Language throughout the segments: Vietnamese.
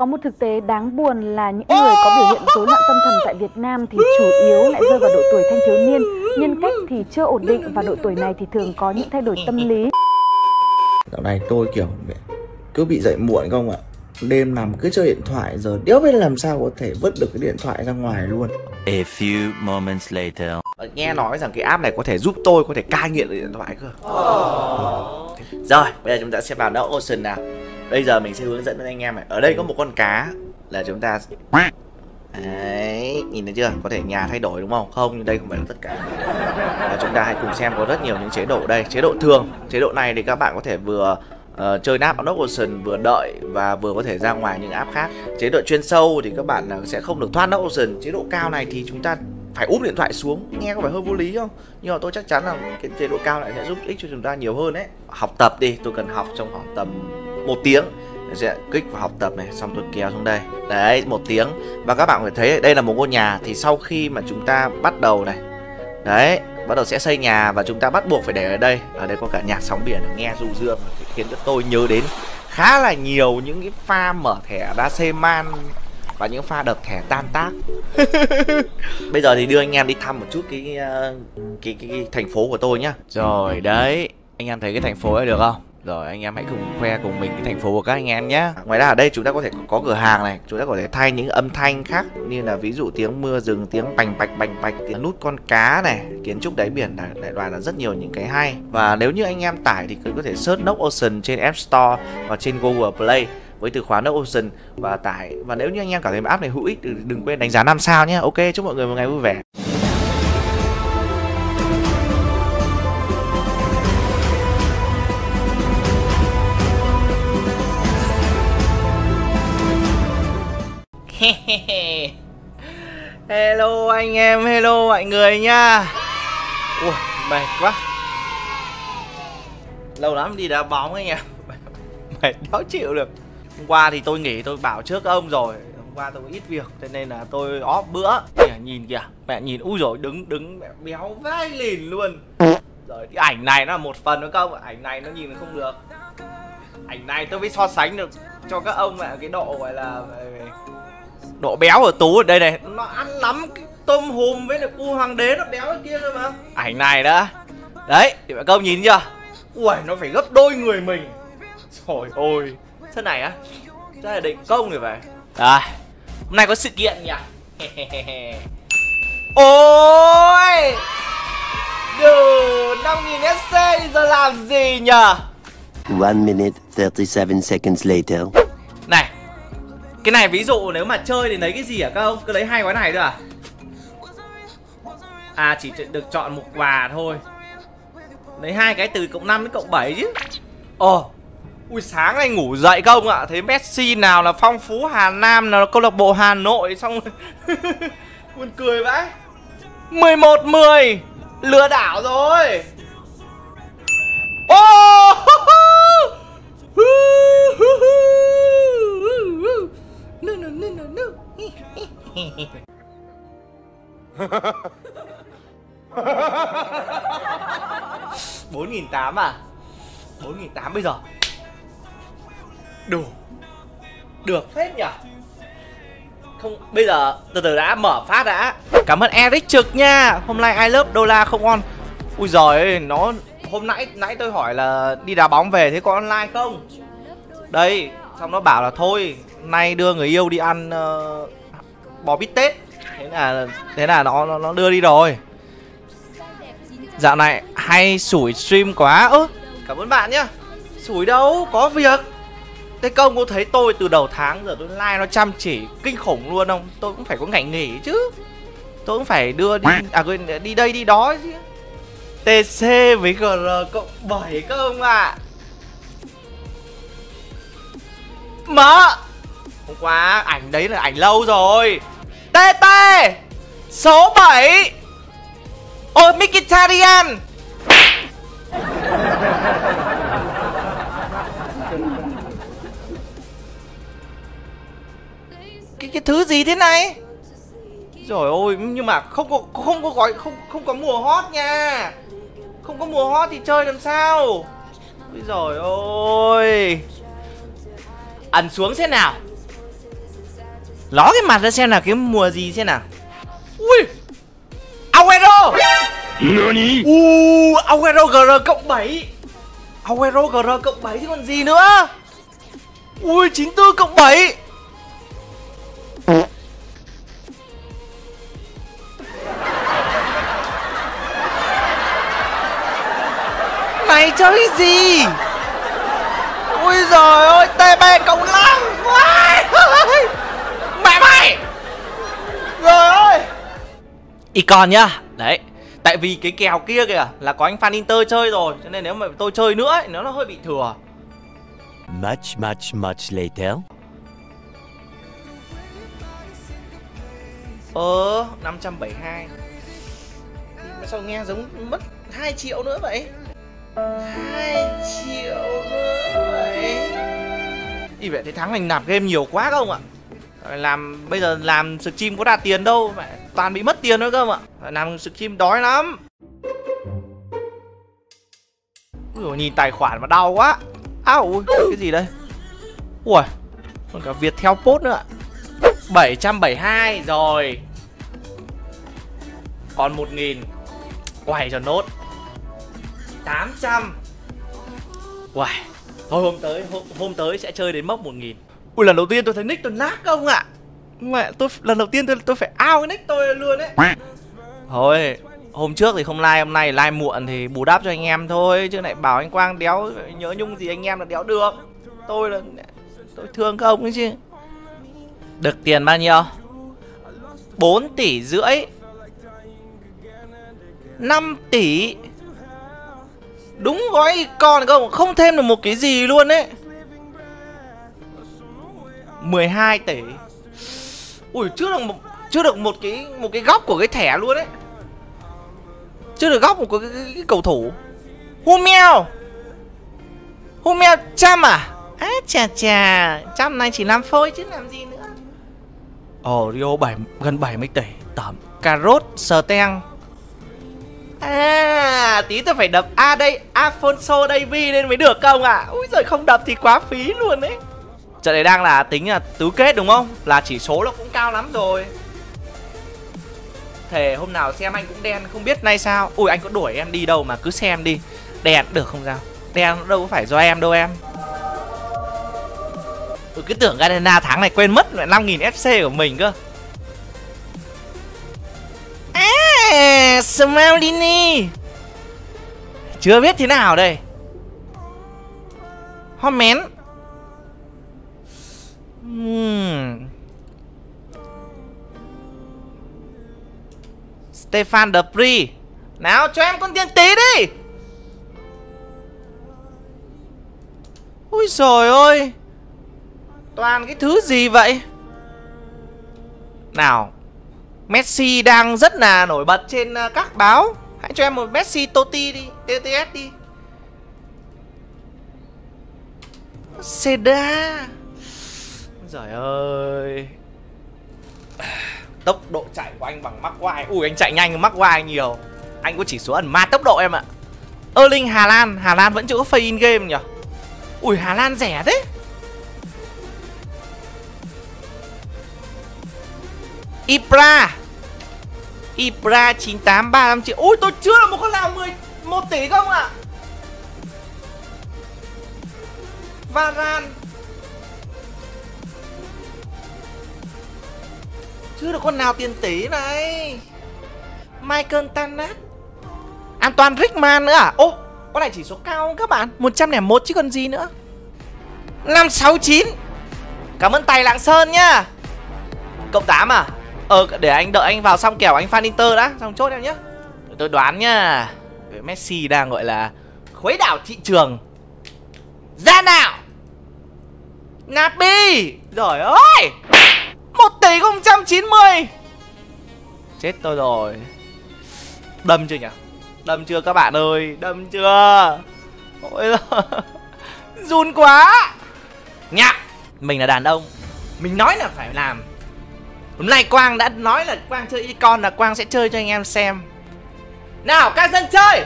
Có một thực tế đáng buồn là những người có biểu hiện rối loạn tâm thần tại Việt Nam thì chủ yếu lại rơi vào độ tuổi thanh thiếu niên, nhân cách thì chưa ổn định và độ tuổi này thì thường có những thay đổi tâm lý. Dạo này tôi kiểu cứ bị dậy muộn không ạ? Đêm nằm cứ chơi điện thoại rồi đéo biết làm sao có thể vứt được cái điện thoại ra ngoài luôn. A few moments later. Nghe nói rằng cái app này có thể giúp tôi có thể cai nghiện điện thoại cơ. Rồi, bây giờ chúng ta sẽ vào Nox Ocean nào. Bây giờ mình sẽ hướng dẫn đến anh em này. Ở đây có một con cá là chúng ta đấy, nhìn thấy chưa? Có thể nhà thay đổi đúng không? Không, nhưng đây không phải là tất cả. Và chúng ta hãy cùng xem có rất nhiều những chế độ đây. Chế độ thường, chế độ này thì các bạn có thể vừa chơi app Nox Ocean, vừa đợi và vừa có thể ra ngoài những app khác. Chế độ chuyên sâu thì các bạn sẽ không được thoát Nox Ocean. Chế độ cao này thì chúng ta phải úp điện thoại xuống, nghe có phải hơi vô lý không? Nhưng mà tôi chắc chắn là cái chế độ cao này sẽ giúp ích cho chúng ta nhiều hơn đấy. Học tập đi, tôi cần học trong khoảng tầm 1 tiếng. Tôi sẽ kích vào học tập này, xong tôi kéo xuống đây. Đấy, 1 tiếng. Và các bạn có thể thấy đây là một ngôi nhà. Thì sau khi mà chúng ta bắt đầu này, đấy, bắt đầu sẽ xây nhà và chúng ta bắt buộc phải để ở đây. Ở đây có cả nhạc sóng biển, nghe du dương, khiến cho tôi nhớ đến khá là nhiều những cái pha mở thẻ đá xê man và những pha đập thẻ tan tác. Bây giờ thì đưa anh em đi thăm một chút cái thành phố của tôi nhá. Rồi đấy, anh em thấy cái thành phố ấy được không? Rồi anh em hãy cùng khoe cùng mình cái thành phố của các anh em nhé. Ngoài ra ở đây chúng ta có thể có cửa hàng này. Chúng ta có thể thay những âm thanh khác, như là ví dụ tiếng mưa rừng, tiếng bành bạch, tiếng nút con cá này, kiến trúc đáy biển này, đại loại là rất nhiều những cái hay. Và nếu như anh em tải thì cứ có thể search Nox Ocean trên App Store và trên Google Play với từ khóa Nox Ocean và tải. Và nếu như anh em cảm thấy app này hữu ích thì đừng quên đánh giá 5 sao nhé. Ok, chúc mọi người một ngày vui vẻ. Hello anh em, hello mọi người nha. Ui, mệt quá. Lâu lắm đi đá bóng anh em. Mệt đéo chịu được. Hôm qua thì tôi nghỉ, tôi bảo trước ông rồi. Hôm qua tôi ít việc, cho nên là tôi off bữa. Nhìn kìa, mẹ nhìn, ui rồi đứng mẹ béo vai lìn luôn. Rồi cái ảnh này nó là một phần nữa không? Ảnh này nó nhìn không được. Ảnh này tôi mới so sánh được cho các ông mẹ cái độ gọi là độ béo ở Tú ở đây này, nó ăn lắm cái tôm hùm với lại cua hoàng đế, nó béo ở kia thôi mà. Ảnh này đã. Đấy, thì bạn công nhìn chưa? Ui, nó phải gấp đôi người mình. Trời ơi, thế này á, chắc là định công rồi vậy. À, hôm nay có sự kiện nhỉ? Ôi, đủ 5.000 SC giờ làm gì nhỉ? 1 minute 37 seconds later. Này, cái này ví dụ nếu mà chơi thì lấy cái gì hả các ông? Cứ lấy 2 cái này thôi à? À, chỉ được chọn một quà thôi. Lấy 2 cái từ cộng 5 đến cộng 7 chứ. Ồ, ui sáng nay ngủ dậy các ông ạ. Thấy Messi nào là phong phú Hà Nam, nào là câu lạc bộ Hà Nội. Xong rồi buồn cười vãi. 11-10 lừa đảo rồi. Ô no. $4.800 bây giờ. Đủ. Được phết nhỉ. Không, bây giờ từ từ đã, mở phát đã. Cảm ơn Eric Trực nha. Hôm nay I love đô la không on. Ui giời ơi, nó hôm nãy tôi hỏi là đi đá bóng về thế có online không? Đây, xong nó bảo là thôi nay đưa người yêu đi ăn bò bít tết, thế là nó đưa đi rồi. Dạo này hay sủi stream quá. Ơ, cảm ơn bạn nhá. Sủi đâu có việc. Thế công có thấy tôi từ đầu tháng giờ tôi like nó chăm chỉ kinh khủng luôn không? Tôi cũng phải có ngày nghỉ chứ, tôi cũng phải đưa đi đi đây đi đó chứ. TC với GR cộng 7 các ông ạ. Mở. Hôm qua ảnh đấy là ảnh lâu rồi. TT số 7. Ôi Mkhitaryan. Cái thứ gì thế này? Trời ơi, nhưng mà không có gói, không có mùa hot nha. Không có mùa hot thì chơi làm sao? Ôi giời ơi. Ẩn xuống thế nào. Ló cái mặt ra xem là cái mùa gì xem nào. Ui, Aguero. Aguero GR cộng 7. Aguero GR cộng 7 chứ còn gì nữa. Ui, 94 cộng 7. Mày chơi gì? Ui giời ơi, TB cộng 5. Mẹ mày. Rồi ơi, Icon nhá. Đấy, tại vì cái kèo kia kìa là có anh fan Inter chơi rồi, cho nên nếu mà tôi chơi nữa ấy, nó hơi bị thừa. Much later. Ờ, 572. Sao nghe giống mất 2 triệu nữa vậy? 2 triệu nữa vậy. Ý vậy thấy thắng hành nạp game nhiều quá không ạ? Làm bây giờ làm stream có đạt tiền đâu, mẹ toàn bị mất tiền thôi cơ mà. Làm stream đói lắm. Ui dồi, nhìn tài khoản mà đau quá. Ui, cái gì đây? Ui, còn cả Viettel Post nữa ạ. 772 rồi. Còn 1000. Quay cho nốt 800. Quay. Thôi hôm tới sẽ chơi đến mốc 1000. Ui, lần đầu tiên tôi thấy nick tôi lag không ạ. Mẹ, lần đầu tiên tôi phải out cái nick tôi luôn đấy. Thôi, hôm trước thì không like, hôm nay like muộn thì bù đắp cho anh em thôi, chứ lại bảo anh Quang đéo nhớ nhung gì anh em là đéo được. Tôi thương các ông ấy chứ. Được tiền bao nhiêu? 4,5 tỷ. 5 tỷ. Đúng gói Icon không? Không thêm được một cái gì luôn đấy. 12 tỷ. Ui, chưa được một cái góc của cái thẻ luôn đấy. Chưa được góc của cái cầu thủ. Humeo trăm à? Á chà chà, trăm này chỉ làm phơi chứ làm gì nữa. Rio gần 70 tỷ. Tầm Carrot, Steng. À, tí tôi phải đập A đây, Afonso Davy nên mới được không ạ? Úi giời, không đập thì quá phí luôn đấy. Trận này đang là tính là tứ kết đúng không? Là chỉ số nó cũng cao lắm rồi. Thề hôm nào xem anh cũng đen, không biết nay sao. Ui, anh có đuổi em đi đâu mà cứ xem đi. Đen được không sao? Đen đâu có phải do em đâu em. Ui, cứ tưởng Garena tháng này quên mất 5000 FC của mình cơ. À, Smalini. Chưa biết thế nào đây. Homen. Stefan De Pri. Nào cho em con tiếng tí đi. Ui giời ơi, toàn cái thứ gì vậy? Nào, Messi đang rất là nổi bật trên các báo. Hãy cho em một Messi Totti đi, TTS đi. Seda. Trời ơi, tốc độ chạy của anh bằng Maguire. Ui, anh chạy nhanh hơn Maguire nhiều. Anh có chỉ số ẩn ma tốc độ em ạ. Erling Hà Lan. Hà Lan vẫn chưa có play in game nhỉ. Ui, Hà Lan rẻ thế. Ibra 98 35 triệu. Ui, tôi chưa là một con nào 11 tỷ không ạ. Varan. Chưa được con nào tiền tỷ này. Michael Tanat. Antoine Rickman nữa à? Ô, con này chỉ số cao không các bạn? 101 chứ còn gì nữa. 569. Cảm ơn Tài Lạng Sơn nhá. Cộng 8 à? Để anh đợi anh vào xong kèo anh fan Inter đã, xong chốt em nhé. Tôi đoán nhá, Messi đang gọi là khuấy đảo thị trường. Ra nào. Nabi. Rồi ơi, 1,090. Chết tôi rồi. Đâm chưa nhỉ? Đâm chưa các bạn ơi? Đâm chưa? Ôi run quá. Nhạc. Mình là đàn ông, mình nói là phải làm. Hôm nay Quang đã nói là Quang chơi Icon là Quang sẽ chơi cho anh em xem. Nào các dân chơi.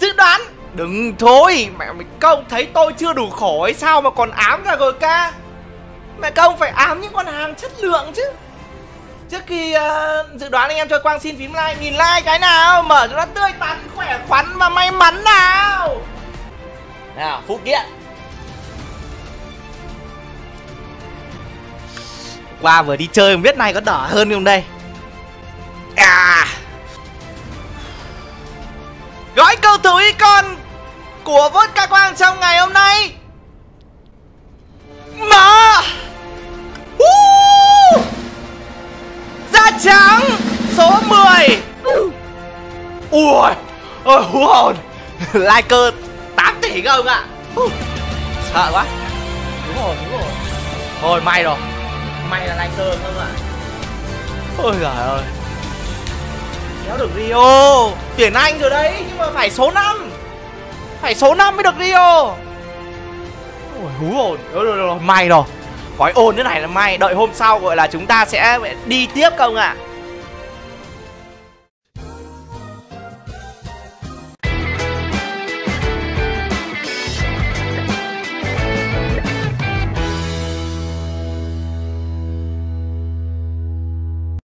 Dự đoán. Đừng thôi, mẹ mình không thấy tôi chưa đủ khổ hay sao mà còn ám ra rồi ca. Mẹ công phải ám những con hàng chất lượng chứ. Trước khi dự đoán, anh em cho Quang xin phím like. Nghìn like cái nào, mở cho nó tươi tắn, khỏe khoắn và may mắn nào. Nào, Phúc Điện. Qua vừa đi chơi không biết này có đỡ hơn không đây. À, gói cầu thủ ICON của Vodka Quang trong ngày hôm nay mở da trắng số 10. Ui ôi hú hồn. Like cơ 8 tỷ không ạ? Sợ quá. Đúng rồi, đúng rồi. Thôi may rồi. May là like cơ không ạ? Ôi giời ơi, kéo được Rio. Tuyển Anh rồi đấy, nhưng mà phải số 5. Phải số 5 mới được Rio. Ôi hú hồn. May rồi. Gói ôn thế này là may. Đợi hôm sau gọi là chúng ta sẽ đi tiếp không ạ?